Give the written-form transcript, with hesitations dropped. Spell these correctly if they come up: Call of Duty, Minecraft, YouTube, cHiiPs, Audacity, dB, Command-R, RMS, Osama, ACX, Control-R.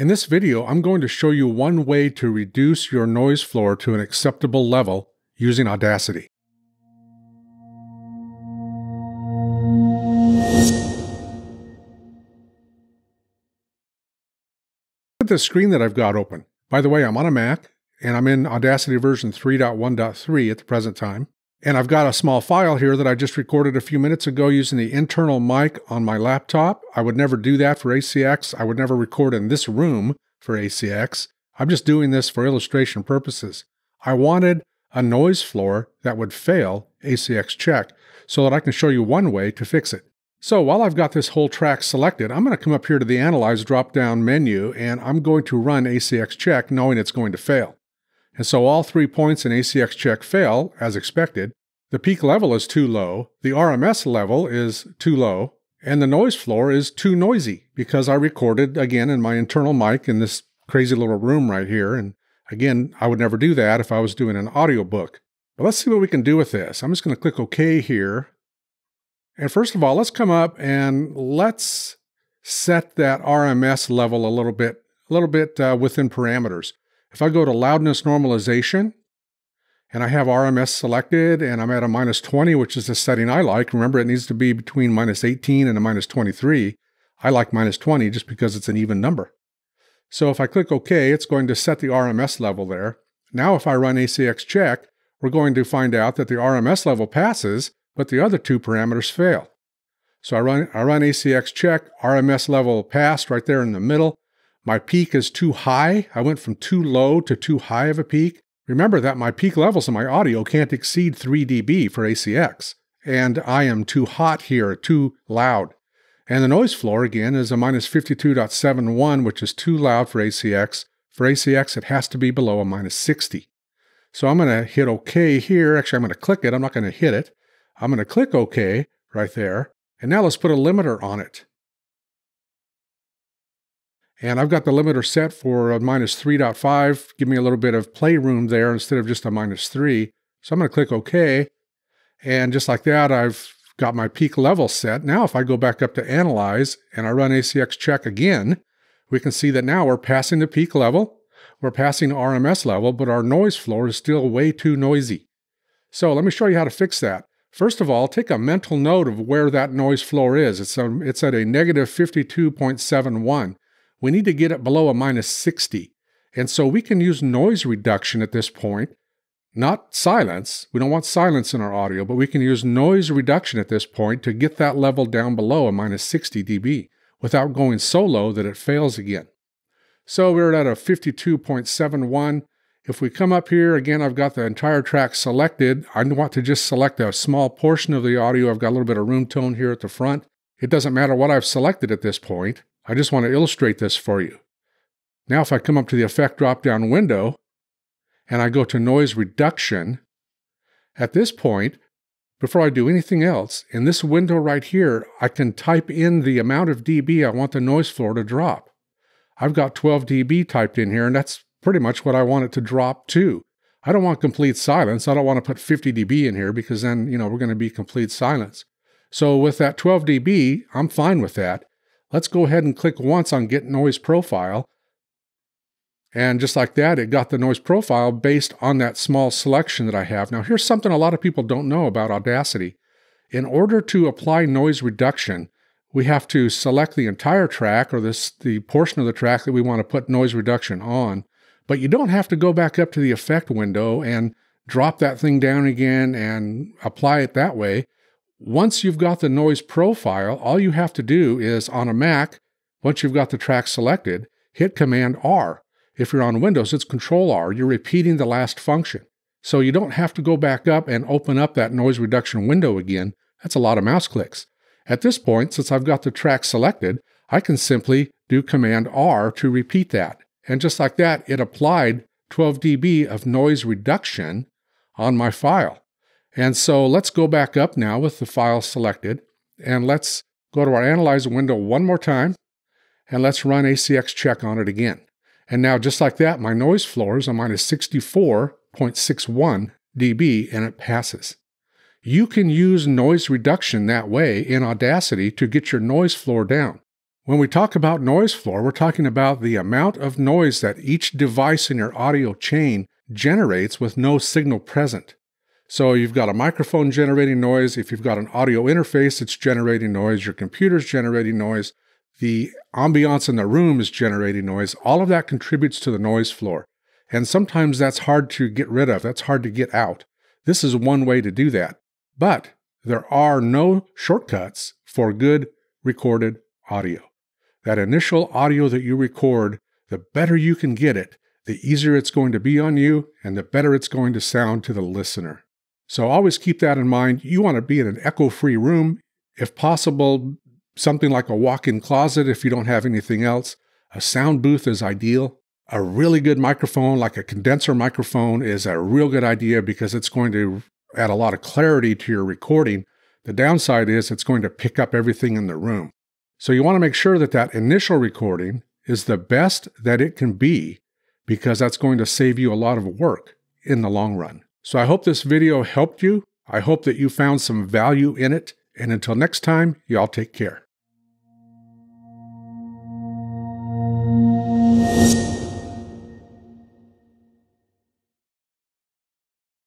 In this video, I'm going to show you one way to reduce your noise floor to an acceptable level using Audacity. Look at the screen that I've got open. By the way, I'm on a Mac, and I'm in Audacity version 3.1.3 at the present time. And I've got a small file here that I just recorded a few minutes ago using the internal mic on my laptop. I would never do that for ACX. I would never record in this room for ACX. I'm just doing this for illustration purposes. I wanted a noise floor that would fail ACX check so that I can show you one way to fix it. So while I've got this whole track selected, I'm going to come up here to the Analyze drop-down menu, and I'm going to run ACX check knowing it's going to fail. And so all 3 points in ACX check fail, as expected. The peak level is too low, the RMS level is too low, and the noise floor is too noisy because I recorded, again, in my internal mic in this crazy little room right here. And again, I would never do that if I was doing an audiobook. But let's see what we can do with this. I'm just going to click OK here. And first of all, let's come up and let's set that RMS level a little bit within parameters. If I go to loudness normalization, and I have RMS selected, and I'm at a -20, which is the setting I like. Remember, it needs to be between -18 and a -23. I like -20 just because it's an even number. So if I click OK, it's going to set the RMS level there. Now if I run ACX check, we're going to find out that the RMS level passes, but the other two parameters fail. So I run ACX check, RMS level passed right there in the middle. My peak is too high. I went from too low to too high of a peak. Remember that my peak levels in my audio can't exceed 3 dB for ACX. And I am too hot here, too loud. And the noise floor, again, is a -52.71, which is too loud for ACX. For ACX, it has to be below a -60. So I'm going to hit OK here. Actually, I'm going to click it. I'm not going to hit it. I'm going to click OK right there. And now let's put a limiter on it. And I've got the limiter set for a -3.5, give me a little bit of playroom there instead of just a -3. So I'm going to click OK. And just like that, I've got my peak level set. Now if I go back up to Analyze and I run ACX check again, we can see that now we're passing the peak level, we're passing the RMS level, but our noise floor is still way too noisy. So let me show you how to fix that. First of all, take a mental note of where that noise floor is. It's at a -52.71. We need to get it below a -60. And so we can use noise reduction at this point, not silence. We don't want silence in our audio, but we can use noise reduction at this point to get that level down below a -60 dB without going so low that it fails again. So we're at a 52.71. If we come up here, again, I've got the entire track selected. I want to just select a small portion of the audio. I've got a little bit of room tone here at the front. It doesn't matter what I've selected at this point. I just want to illustrate this for you. Now if I come up to the Effect drop-down window and I go to Noise Reduction, at this point, before I do anything else, in this window right here, I can type in the amount of dB I want the noise floor to drop. I've got 12 dB typed in here, and that's pretty much what I want it to drop to. I don't want complete silence. I don't want to put 50 dB in here because then, you know, we're going to be complete silence. So with that 12 dB, I'm fine with that. Let's go ahead and click once on Get Noise Profile. And just like that, it got the noise profile based on that small selection that I have. Now, here's something a lot of people don't know about Audacity. In order to apply noise reduction, we have to select the entire track or the portion of the track that we want to put noise reduction on. But you don't have to go back up to the effect window and drop that thing down again and apply it that way. Once you've got the noise profile, all you have to do is, on a Mac, once you've got the track selected, hit Command-R. If you're on Windows, it's Control-R. You're repeating the last function. So you don't have to go back up and open up that noise reduction window again. That's a lot of mouse clicks. At this point, since I've got the track selected, I can simply do Command-R to repeat that. And just like that, it applied 12 dB of noise reduction on my file. And so let's go back up now with the file selected, and let's go to our Analyze window one more time, and let's run ACX check on it again. And now just like that, my noise floor is a -64.61 dB, and it passes. You can use noise reduction that way in Audacity to get your noise floor down. When we talk about noise floor, we're talking about the amount of noise that each device in your audio chain generates with no signal present. So you've got a microphone generating noise, if you've got an audio interface, it's generating noise, your computer's generating noise, the ambiance in the room is generating noise, all of that contributes to the noise floor. And sometimes that's hard to get rid of, that's hard to get out. This is one way to do that. But there are no shortcuts for good recorded audio. That initial audio that you record, the better you can get it, the easier it's going to be on you, and the better it's going to sound to the listener. So always keep that in mind. You want to be in an echo-free room. If possible, something like a walk-in closet if you don't have anything else. A sound booth is ideal. A really good microphone, like a condenser microphone, is a real good idea because it's going to add a lot of clarity to your recording. The downside is it's going to pick up everything in the room. So you want to make sure that that initial recording is the best that it can be, because that's going to save you a lot of work in the long run. So I hope this video helped you. I hope that you found some value in it. And until next time, y'all take care.